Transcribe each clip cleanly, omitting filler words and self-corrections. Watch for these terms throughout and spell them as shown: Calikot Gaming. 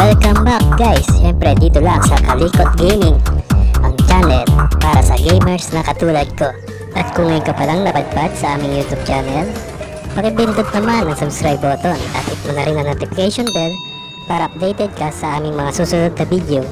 Welcome back guys, syempre dito lang sa Calikot Gaming, ang channel para sa gamers na katulad ko. At kung ngayon ka palang napadpad sa aming YouTube channel, pakipindot naman ang subscribe button at hit mo na rin ang notification bell para updated ka sa aming mga susunod na video.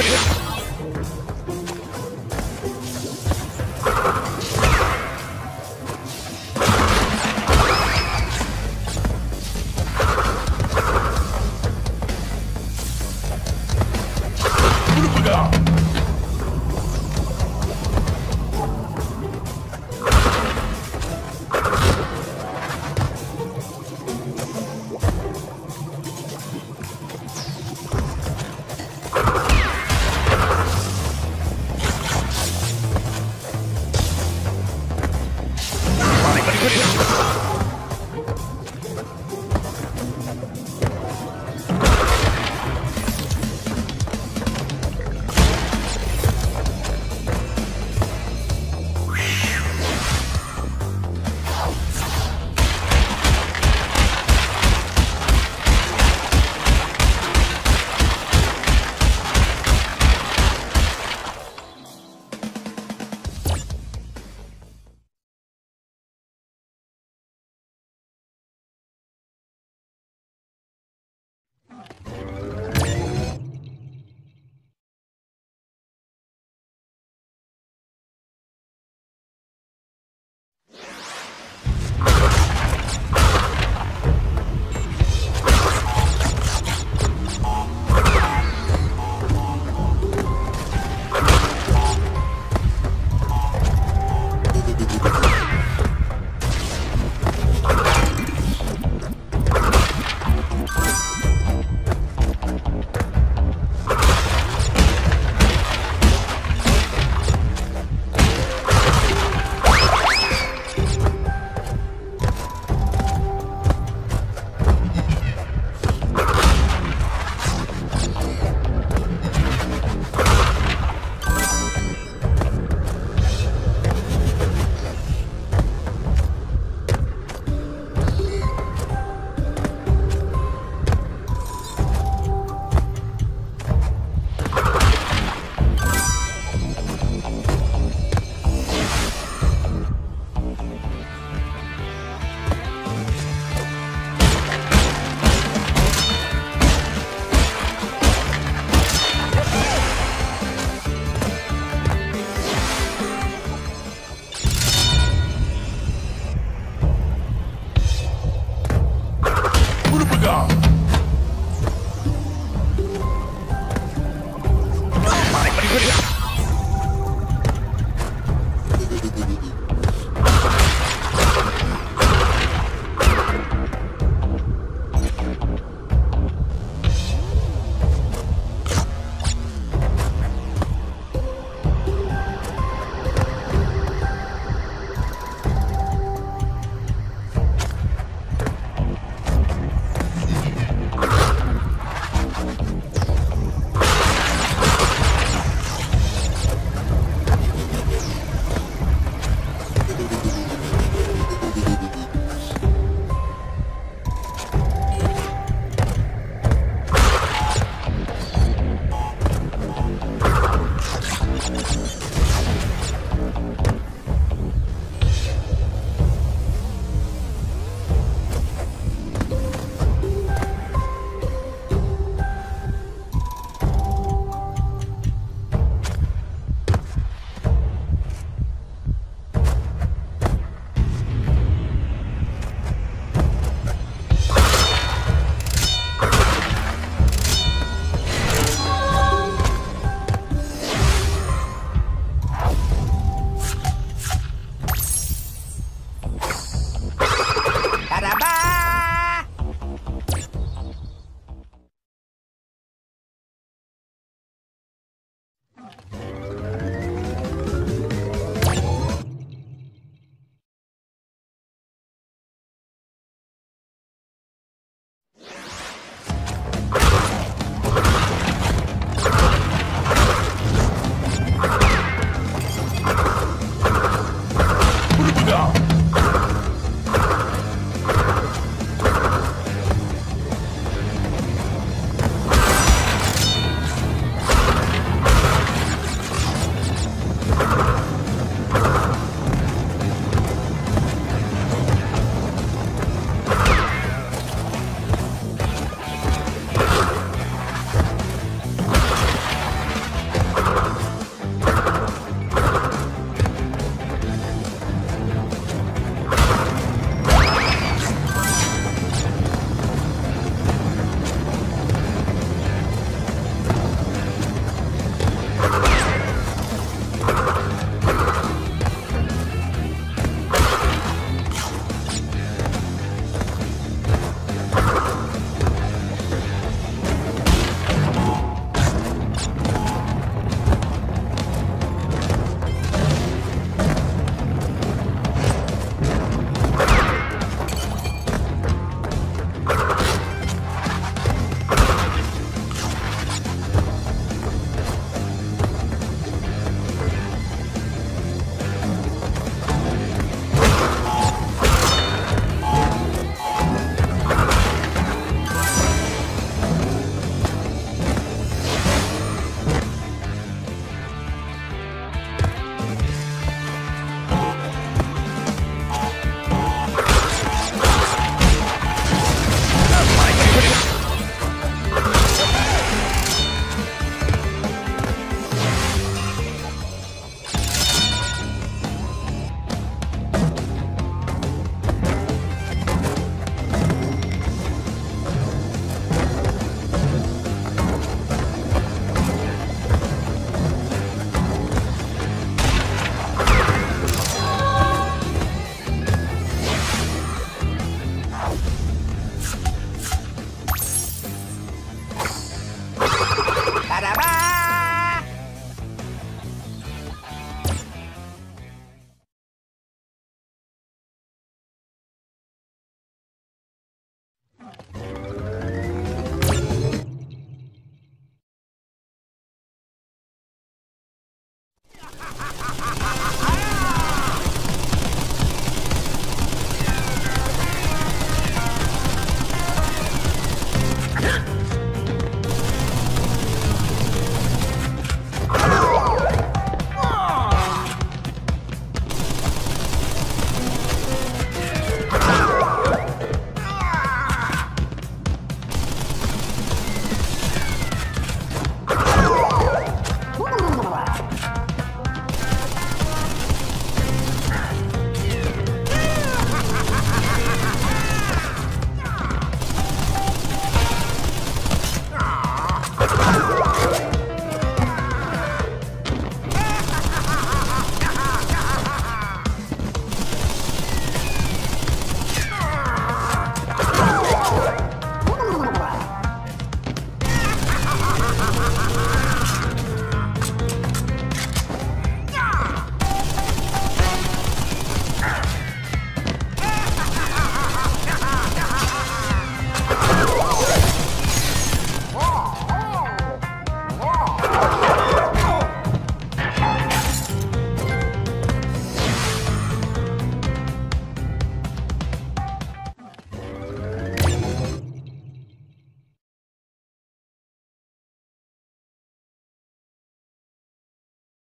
Look out!